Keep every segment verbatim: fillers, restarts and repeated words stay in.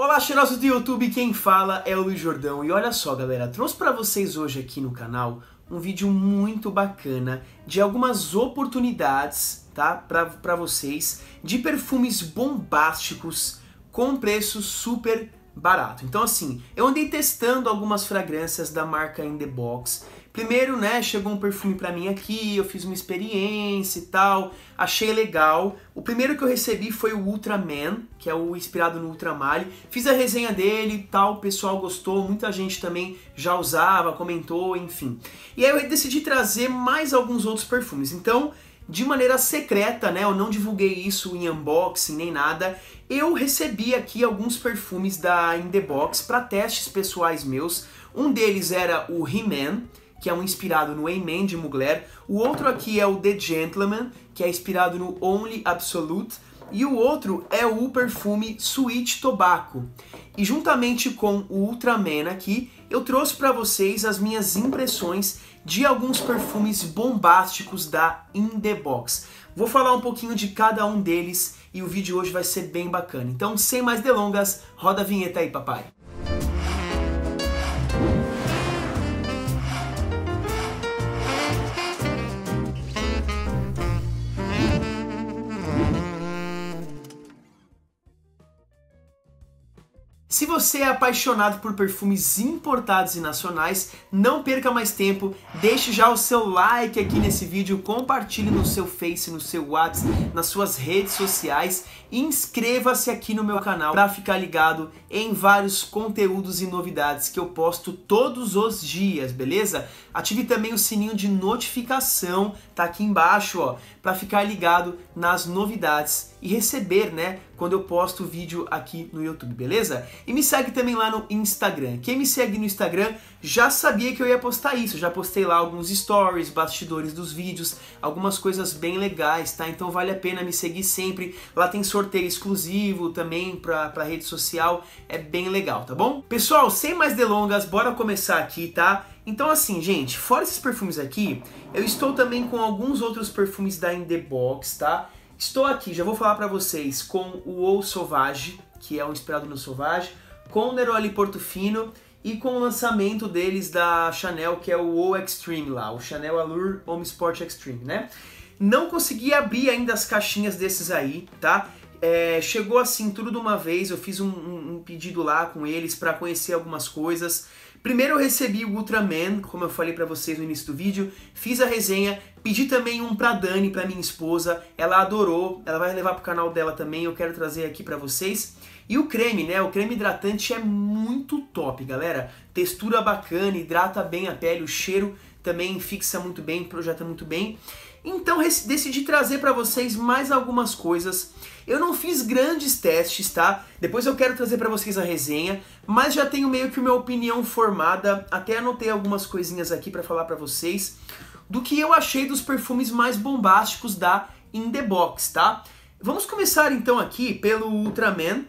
Olá, cheirosos do YouTube, quem fala é o Luiz Jordão. E olha só, galera, trouxe pra vocês hoje aqui no canal um vídeo muito bacana de algumas oportunidades, tá, pra, pra vocês, de perfumes bombásticos com preço super barato. Então assim, eu andei testando algumas fragrâncias da marca In The Box. Primeiro, né, chegou um perfume pra mim aqui, eu fiz uma experiência e tal, achei legal. O primeiro que eu recebi foi o Ultramen, que é o inspirado no Ultra Male. Fiz a resenha dele e tal, o pessoal gostou, muita gente também já usava, comentou, enfim. E aí eu decidi trazer mais alguns outros perfumes. Então, de maneira secreta, né, eu não divulguei isso em unboxing nem nada, eu recebi aqui alguns perfumes da In The Box para testes pessoais meus. Um deles era o He-Man, que é um inspirado no A*Men de Mugler. O outro aqui é o The Gentleman, que é inspirado no Only Absolute. E o outro é o perfume Sweet Tobacco. E juntamente com o Ultramen aqui, eu trouxe para vocês as minhas impressões de alguns perfumes bombásticos da In The Box. Vou falar um pouquinho de cada um deles e o vídeo hoje vai ser bem bacana. Então, sem mais delongas, roda a vinheta aí, papai! Se você é apaixonado por perfumes importados e nacionais, não perca mais tempo, deixe já o seu like aqui nesse vídeo, compartilhe no seu Face, no seu WhatsApp, nas suas redes sociais e inscreva-se aqui no meu canal para ficar ligado em vários conteúdos e novidades que eu posto todos os dias, beleza? Ative também o sininho de notificação, tá aqui embaixo, ó, para ficar ligado nas novidades e receber, né, quando eu posto o vídeo aqui no YouTube, beleza? E me segue também lá no Instagram. Quem me segue no Instagram já sabia que eu ia postar isso. Já postei lá alguns stories, bastidores dos vídeos, algumas coisas bem legais, tá? Então vale a pena me seguir sempre. Lá tem sorteio exclusivo também pra, pra rede social. É bem legal, tá bom? Pessoal, sem mais delongas, bora começar aqui, tá? Então assim, gente, fora esses perfumes aqui, eu estou também com alguns outros perfumes da In The Box, tá? Estou aqui, já vou falar pra vocês, com o Eau Sauvage, que é o inspirado no Sauvage, com o Neroli Portofino e com o lançamento deles da Chanel, que é o Eau Extreme lá, o Chanel Allure Homme Sport Extreme, né? Não consegui abrir ainda as caixinhas desses aí, tá? É, chegou assim tudo de uma vez, eu fiz um, um, um pedido lá com eles pra conhecer algumas coisas. Primeiro eu recebi o Ultramen, como eu falei pra vocês no início do vídeo, fiz a resenha, pedi também um pra Dani, pra minha esposa, ela adorou, ela vai levar pro canal dela também, eu quero trazer aqui pra vocês. E o creme, né, o creme hidratante é muito top, galera, textura bacana, hidrata bem a pele, o cheiro também fixa muito bem, projeta muito bem. Então decidi trazer pra vocês mais algumas coisas. Eu não fiz grandes testes, tá? Depois eu quero trazer pra vocês a resenha, mas já tenho meio que minha opinião formada. Até anotei algumas coisinhas aqui pra falar pra vocês do que eu achei dos perfumes mais bombásticos da In The Box, tá? Vamos começar então aqui pelo Ultramen,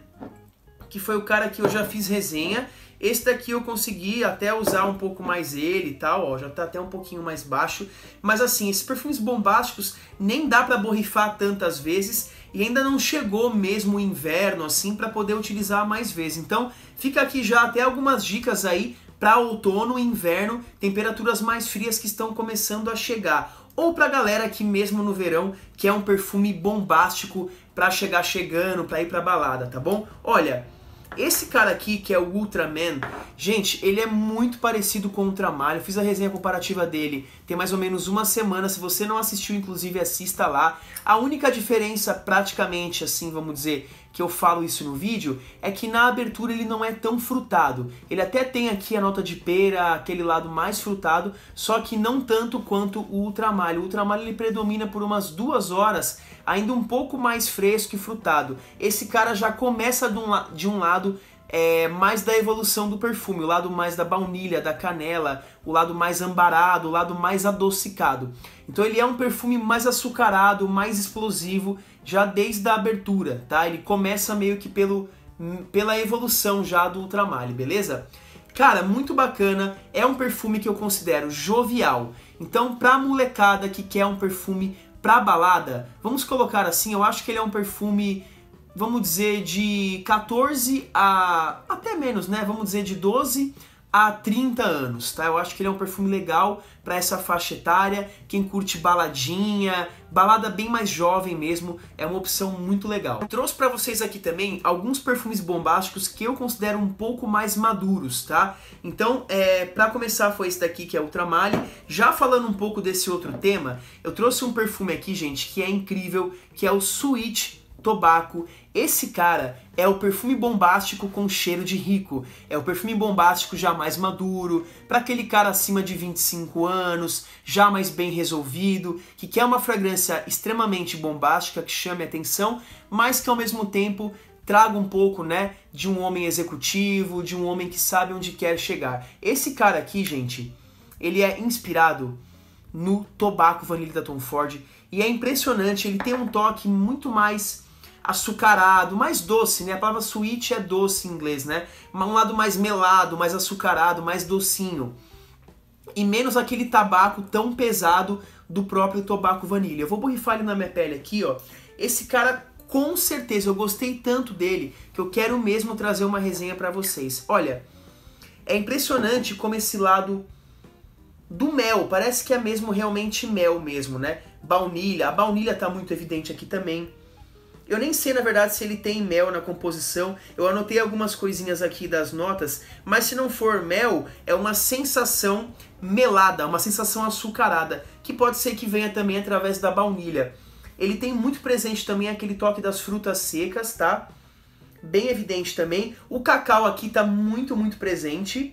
que foi o cara que eu já fiz resenha. Esse daqui eu consegui até usar um pouco mais ele e tal, ó, já tá até um pouquinho mais baixo. Mas assim, esses perfumes bombásticos nem dá pra borrifar tantas vezes e ainda não chegou mesmo o inverno, assim, pra poder utilizar mais vezes. Então fica aqui já até algumas dicas aí pra outono e inverno, temperaturas mais frias que estão começando a chegar. Ou pra galera que mesmo no verão quer um perfume bombástico pra chegar chegando, pra ir pra balada, tá bom? Olha, esse cara aqui, que é o Ultramen, gente, ele é muito parecido com o Ultra Male. Eu fiz a resenha comparativa dele, tem mais ou menos uma semana. Se você não assistiu, inclusive, assista lá. A única diferença, praticamente, assim, vamos dizer, que eu falo isso no vídeo, é que na abertura ele não é tão frutado. Ele até tem aqui a nota de pera, aquele lado mais frutado, só que não tanto quanto o Ultra Male. O Ultra Male ele predomina por umas duas horas, ainda um pouco mais fresco e frutado. Esse cara já começa de um, la de um lado é, mais da evolução do perfume, o lado mais da baunilha, da canela, o lado mais ambarado, o lado mais adocicado. Então ele é um perfume mais açucarado, mais explosivo, já desde a abertura, tá? Ele começa meio que pelo, pela evolução já do Ultra Male, beleza? Cara, muito bacana, é um perfume que eu considero jovial. Então pra molecada que quer um perfume pra balada, vamos colocar assim, eu acho que ele é um perfume vamos dizer, de quatorze a... até menos, né? Vamos dizer de doze a trinta anos, tá? Eu acho que ele é um perfume legal para essa faixa etária, quem curte baladinha, balada bem mais jovem mesmo, é uma opção muito legal. Eu trouxe para vocês aqui também alguns perfumes bombásticos que eu considero um pouco mais maduros, tá? Então, é, para começar foi esse daqui que é o Ultramen. Já falando um pouco desse outro tema, eu trouxe um perfume aqui, gente, que é incrível, que é o Sweet Tobacco. Esse cara é o perfume bombástico com cheiro de rico, é o perfume bombástico já mais maduro, para aquele cara acima de vinte e cinco anos, já mais bem resolvido, que quer uma fragrância extremamente bombástica, que chame a atenção, mas que ao mesmo tempo traga um pouco, né, de um homem executivo, de um homem que sabe onde quer chegar. Esse cara aqui, gente, ele é inspirado no Tobacco Vanille da Tom Ford, e é impressionante, ele tem um toque muito mais açucarado, mais doce, né? A palavra sweet é doce em inglês, né? Um lado mais melado, mais açucarado, mais docinho. E menos aquele tabaco tão pesado do próprio Tobacco Vanille. Eu vou borrifar ele na minha pele aqui, ó. Esse cara, com certeza, eu gostei tanto dele, que eu quero mesmo trazer uma resenha pra vocês. Olha, é impressionante como esse lado do mel, parece que é mesmo realmente mel mesmo, né? Baunilha, a baunilha tá muito evidente aqui também. Eu nem sei, na verdade, se ele tem mel na composição. Eu anotei algumas coisinhas aqui das notas, mas se não for mel, é uma sensação melada, uma sensação açucarada, que pode ser que venha também através da baunilha. Ele tem muito presente também aquele toque das frutas secas, tá? Bem evidente também. O cacau aqui tá muito, muito presente.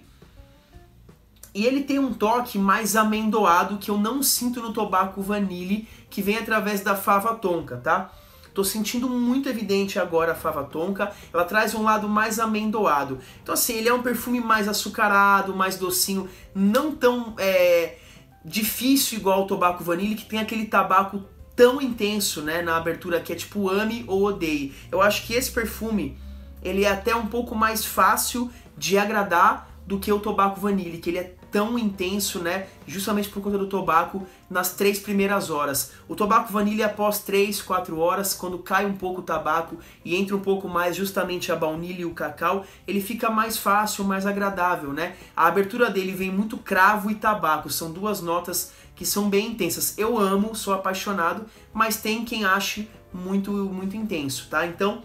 E ele tem um toque mais amendoado que eu não sinto no Tobacco Vanille, que vem através da Fava Tonka, tá? Tô sentindo muito evidente agora a Fava Tonka, ela traz um lado mais amendoado. Então assim, ele é um perfume mais açucarado, mais docinho, não tão é, difícil igual o Tobacco Vanille, que tem aquele tabaco tão intenso, né, na abertura, que é tipo ame ou odeie. Eu acho que esse perfume, ele é até um pouco mais fácil de agradar do que o Tobacco Vanille, que ele é tão intenso, né, justamente por conta do tobaco nas três primeiras horas. O Tobacco Vanille após três, quatro horas, quando cai um pouco o tabaco e entra um pouco mais justamente a baunilha e o cacau, ele fica mais fácil, mais agradável, né? A abertura dele vem muito cravo e tabaco, são duas notas que são bem intensas. Eu amo, sou apaixonado, mas tem quem ache muito, muito intenso, tá? Então,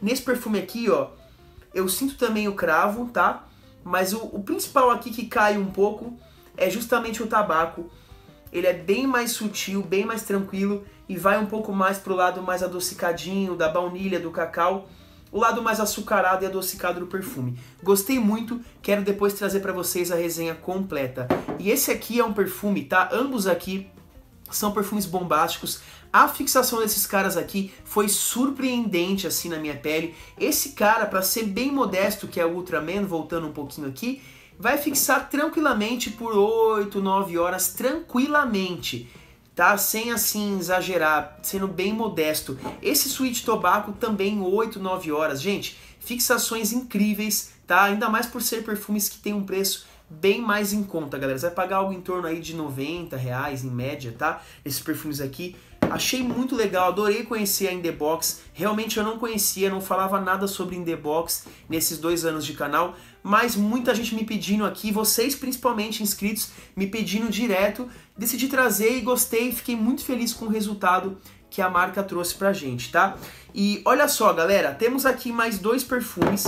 nesse perfume aqui, ó, eu sinto também o cravo, tá? Mas o, o principal aqui que cai um pouco é justamente o tabaco. Ele é bem mais sutil, bem mais tranquilo e vai um pouco mais pro lado mais adocicadinho, da baunilha, do cacau. O lado mais açucarado e adocicado do perfume. Gostei muito, quero depois trazer para vocês a resenha completa. E esse aqui é um perfume, tá? Ambos aqui são perfumes bombásticos. A fixação desses caras aqui foi surpreendente assim na minha pele. Esse cara, para ser bem modesto, que é o Ultramen, voltando um pouquinho aqui, vai fixar tranquilamente por oito, nove horas, tranquilamente, tá? Sem assim exagerar, sendo bem modesto. Esse Sweet Tobacco também oito, nove horas. Gente, fixações incríveis, tá? Ainda mais por ser perfumes que tem um preço bem mais em conta, galera. Você vai pagar algo em torno aí de noventa reais em média, tá? Esses perfumes aqui. Achei muito legal, adorei conhecer a In The Box. Realmente eu não conhecia, não falava nada sobre In The Box nesses dois anos de canal, mas muita gente me pedindo aqui, vocês principalmente inscritos, me pedindo direto. Decidi trazer e gostei, fiquei muito feliz com o resultado que a marca trouxe pra gente, tá? E olha só, galera, temos aqui mais dois perfumes.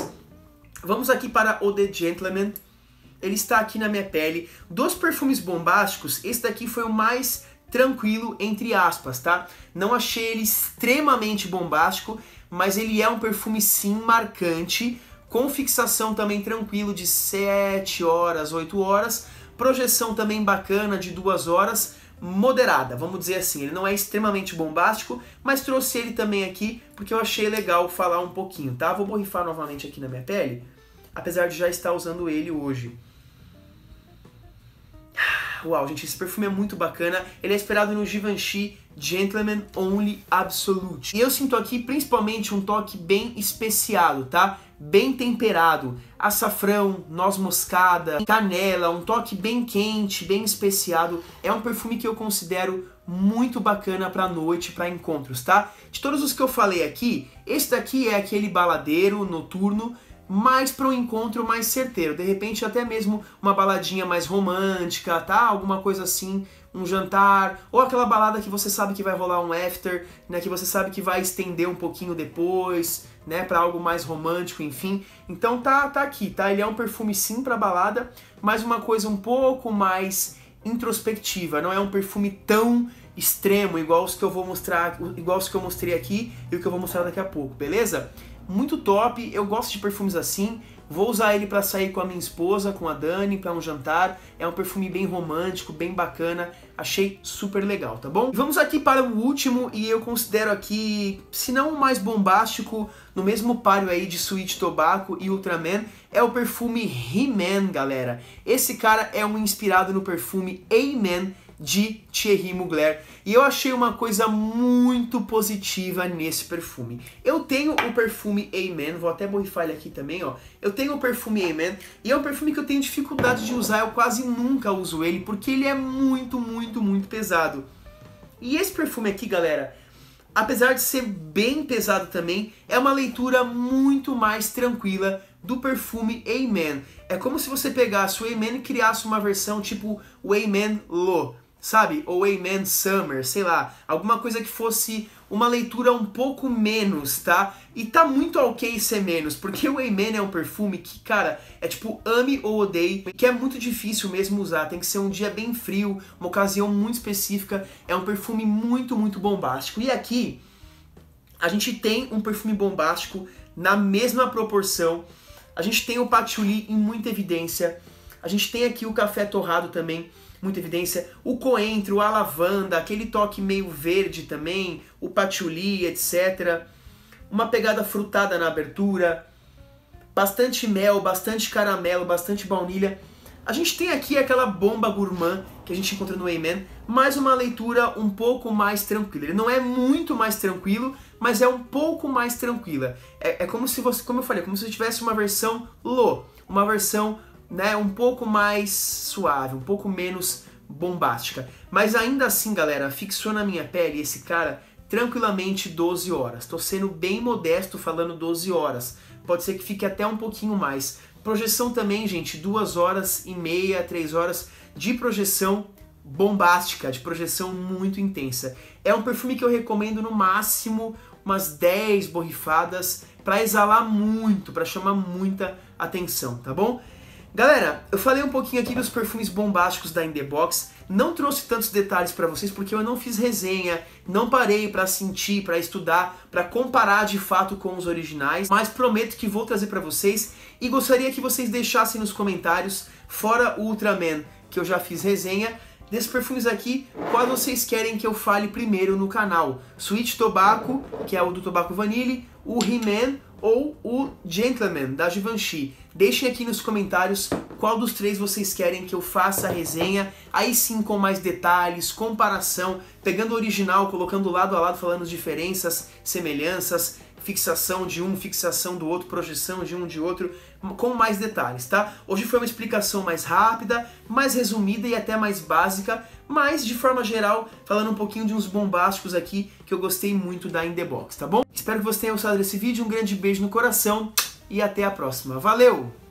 Vamos aqui para o The Gentleman. Ele está aqui na minha pele. Dos perfumes bombásticos, esse daqui foi o mais tranquilo, entre aspas, tá? Não achei ele extremamente bombástico, mas ele é um perfume sim marcante, com fixação também tranquilo de sete horas, oito horas, projeção também bacana de duas horas, moderada, vamos dizer assim. Ele não é extremamente bombástico, mas trouxe ele também aqui porque eu achei legal falar um pouquinho, tá? Vou borrifar novamente aqui na minha pele, apesar de já estar usando ele hoje. Uau, gente, esse perfume é muito bacana. Ele é inspirado no Givenchy Gentleman Only Absolute. E eu sinto aqui principalmente um toque bem especiado, tá? bem temperado, açafrão, noz moscada, canela, um toque bem quente, bem especiado. É um perfume que eu considero muito bacana para noite, para encontros, tá? De todos os que eu falei aqui, esse daqui é aquele baladeiro noturno, mas para um encontro mais certeiro. De repente até mesmo uma baladinha mais romântica, tá? Alguma coisa assim, um jantar, ou aquela balada que você sabe que vai rolar um after, né? Que você sabe que vai estender um pouquinho depois, né? Para algo mais romântico, enfim. Então tá, tá aqui, tá? Ele é um perfume sim para balada, mas uma coisa um pouco mais introspectiva. Não é um perfume tão extremo igual os que eu vou mostrar, igual os que eu mostrei aqui e o que eu vou mostrar daqui a pouco, beleza? Muito top, eu gosto de perfumes assim, vou usar ele para sair com a minha esposa, com a Dani, para um jantar. É um perfume bem romântico, bem bacana, achei super legal, tá bom? Vamos aqui para o último, e eu considero aqui, se não o mais bombástico, no mesmo páreo aí de Sweet Tobacco e Ultramen, é o perfume He-Man, galera. Esse cara é um inspirado no perfume A*Men de Thierry Mugler, e eu achei uma coisa muito positiva nesse perfume. Eu tenho o perfume A*Men, vou até borrifar ele aqui também, ó. Eu tenho o perfume A*Men, e é um perfume que eu tenho dificuldade de usar, eu quase nunca uso ele, porque ele é muito, muito, muito pesado. E esse perfume aqui, galera, apesar de ser bem pesado também, é uma leitura muito mais tranquila do perfume A*Men. É como se você pegasse o A*Men e criasse uma versão tipo o A*Men Low, sabe? Ou A*Men Summer, sei lá, alguma coisa que fosse uma leitura um pouco menos, tá? E tá muito ok ser menos, porque o A*Men é um perfume que, cara, é tipo ame ou odeie, que é muito difícil mesmo usar, tem que ser um dia bem frio, uma ocasião muito específica, é um perfume muito, muito bombástico. E aqui, a gente tem um perfume bombástico na mesma proporção, a gente tem o patchouli em muita evidência, a gente tem aqui o café torrado também, muita evidência, o coentro, a lavanda, aquele toque meio verde também, o patchouli, etcétera. Uma pegada frutada na abertura, bastante mel, bastante caramelo, bastante baunilha. A gente tem aqui aquela bomba gourmand que a gente encontra no A*Men, mais uma leitura um pouco mais tranquila. Ele não é muito mais tranquilo, mas é um pouco mais tranquila. É, é como se você, como eu falei, como se você tivesse uma versão low, uma versão, né, um pouco mais suave, um pouco menos bombástica. Mas ainda assim, galera, fixou na minha pele esse cara tranquilamente doze horas. Tô sendo bem modesto falando doze horas. Pode ser que fique até um pouquinho mais. Projeção também, gente, duas horas e meia, três horas de projeção bombástica, de projeção muito intensa. É um perfume que eu recomendo no máximo umas dez borrifadas para exalar muito, para chamar muita atenção, tá bom? Galera, eu falei um pouquinho aqui dos perfumes bombásticos da In The Box, não trouxe tantos detalhes para vocês porque eu não fiz resenha, não parei para sentir, para estudar, para comparar de fato com os originais, mas prometo que vou trazer para vocês, e gostaria que vocês deixassem nos comentários, fora o Ultramen, que eu já fiz resenha, desses perfumes aqui, qual vocês querem que eu fale primeiro no canal? Sweet Tobacco, que é o do Tobacco Vanille, o He-Man ou o Gentleman, da Givenchy. Deixem aqui nos comentários qual dos três vocês querem que eu faça a resenha, aí sim com mais detalhes, comparação, pegando o original, colocando lado a lado, falando as diferenças, semelhanças, fixação de um, fixação do outro, projeção de um, de outro, com mais detalhes, tá? Hoje foi uma explicação mais rápida, mais resumida e até mais básica, mas de forma geral, falando um pouquinho de uns bombásticos aqui que eu gostei muito da In The Box, tá bom? Espero que vocês tenham gostado desse vídeo, um grande beijo no coração e até a próxima. Valeu!